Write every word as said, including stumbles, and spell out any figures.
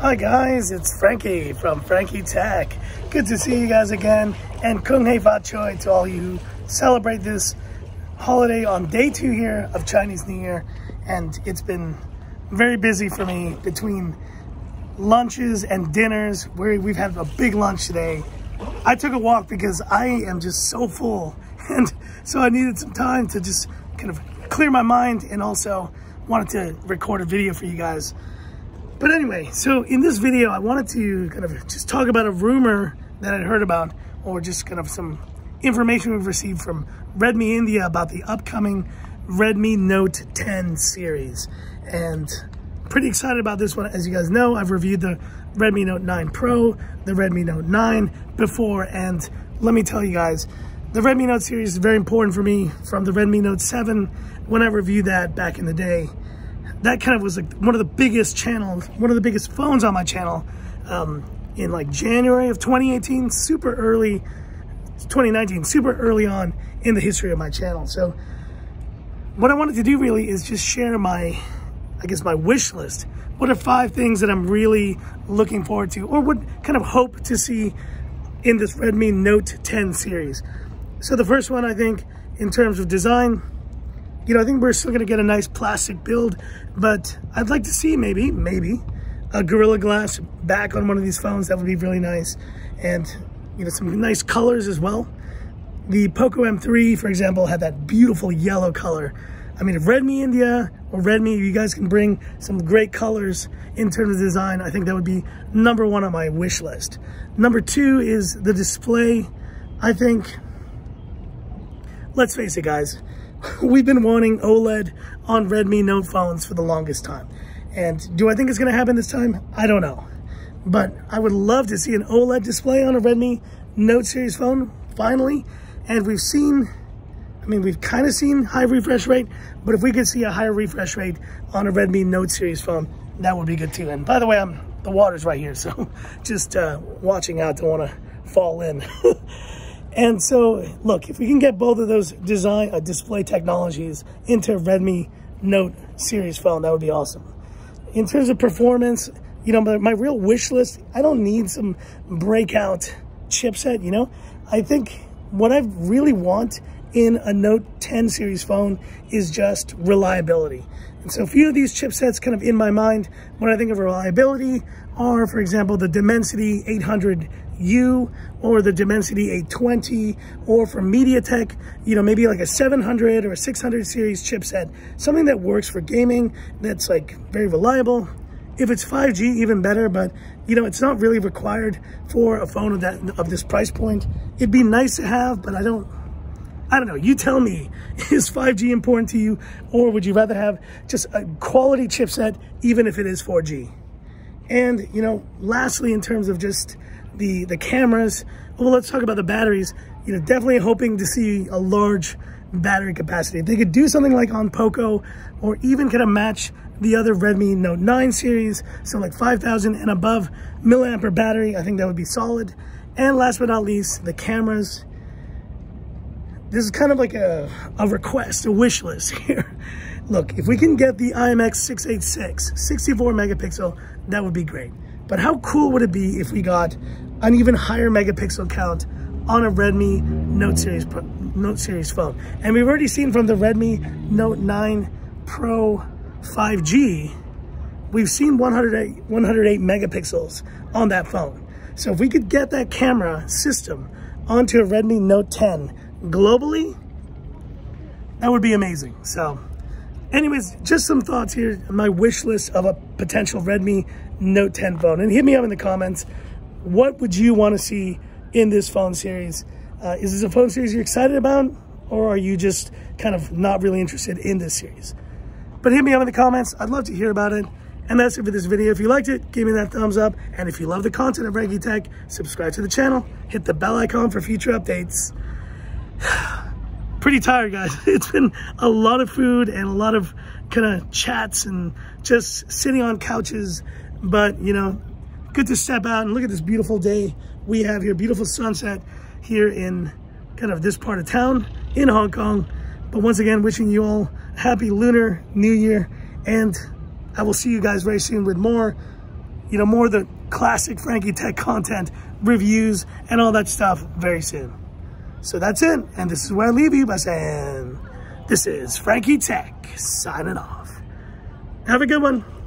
Hi guys, it's Frankie from Frankie Tech. Good to see you guys again, and Kung Hei Fat Choi to all you who celebrate this holiday on day two here of Chinese New Year. And it's been very busy for me between lunches and dinners. Where we've had a big lunch today. I took a walk because I am just so full, and so I needed some time to just kind of clear my mind, and also wanted to record a video for you guys. But anyway, so in this video, I wanted to kind of just talk about a rumor that I'd heard about, or just kind of some information we've received from Redmi India about the upcoming Redmi Note ten series. And pretty excited about this one. As you guys know, I've reviewed the Redmi Note nine Pro, the Redmi Note nine before, and let me tell you guys, the Redmi Note series is very important for me. From the Redmi Note seven, when I reviewed that back in the day, that kind of was like one of the biggest channels, one of the biggest phones on my channel um, in like January of twenty eighteen, super early, twenty nineteen, super early on in the history of my channel. So what I wanted to do really is just share my, I guess my wish list. What are five things that I'm really looking forward to, or what kind of hope to see in this Redmi Note ten series. So the first one, I think in terms of design, you know, I think we're still gonna get a nice plastic build, but I'd like to see maybe, maybe a Gorilla Glass back on one of these phones. That would be really nice. And, you know, some nice colors as well. The Poco M three, for example, had that beautiful yellow color. I mean, if Redmi India or Redmi, you guys can bring some great colors in terms of design, I think that would be number one on my wish list. Number two is the display. I think, let's face it, guys, we've been wanting OLED on Redmi Note phones for the longest time. And do I think it's going to happen this time? I don't know. But I would love to see an OLED display on a Redmi Note series phone, finally. And we've seen, I mean, we've kind of seen high refresh rate, but if we could see a higher refresh rate on a Redmi Note series phone, that would be good too. And by the way, I'm, the water's right here, so just uh, watching out, don't want to fall in. And so, look, if we can get both of those design uh, display technologies into Redmi Note series phone, that would be awesome. In terms of performance, you know, my, my real wish list, I don't need some breakout chipset, you know. I think what I really want in a Note ten series phone is just reliability. And so a few of these chipsets kind of in my mind when I think of reliability are, for example, the Dimensity eight hundred U or the Dimensity eight twenty, or from MediaTek, you know, maybe like a seven hundred or a six hundred series chipset, something that works for gaming, that's like very reliable. If it's five G, even better, but you know, it's not really required for a phone of that, of this price point. It'd be nice to have, but I don't I don't know, you tell me, is five G important to you, or would you rather have just a quality chipset, even if it is four G? And, you know, lastly, in terms of just the, the cameras, well, let's talk about the batteries. You know, definitely hoping to see a large battery capacity. If they could do something like on Poco, or even kind of match the other Redmi Note nine series, so like five thousand and above milliampere battery, I think that would be solid. And last but not least, the cameras. This is kind of like a, a request, a wish list here. Look, if we can get the I M X six eighty-six, sixty-four megapixel, that would be great. But how cool would it be if we got an even higher megapixel count on a Redmi Note series, Note series phone? And we've already seen from the Redmi Note nine Pro five G, we've seen one hundred eight, one hundred eight megapixels on that phone. So if we could get that camera system onto a Redmi Note ten, globally, that would be amazing. So anyways, just some thoughts here, my wish list of a potential Redmi Note ten phone. And hit me up in the comments, what would you want to see in this phone series? Uh, is this a phone series you're excited about, or are you just kind of not really interested in this series? But hit me up in the comments, I'd love to hear about it. And that's it for this video. If you liked it, give me that thumbs up. And if you love the content of Frankie Tech, subscribe to the channel, hit the bell icon for future updates. Pretty tired, guys. It's been a lot of food and a lot of kind of chats and just sitting on couches, but you know, good to step out and look at this beautiful day we have here, beautiful sunset here in kind of this part of town in Hong Kong. But once again, wishing you all happy Lunar New Year, and I will see you guys very soon with more you know, more of the classic Frankie Tech content, reviews, and all that stuff very soon. So that's it, and this is where I leave you by saying, this is Frankie Tech, signing off. Have a good one.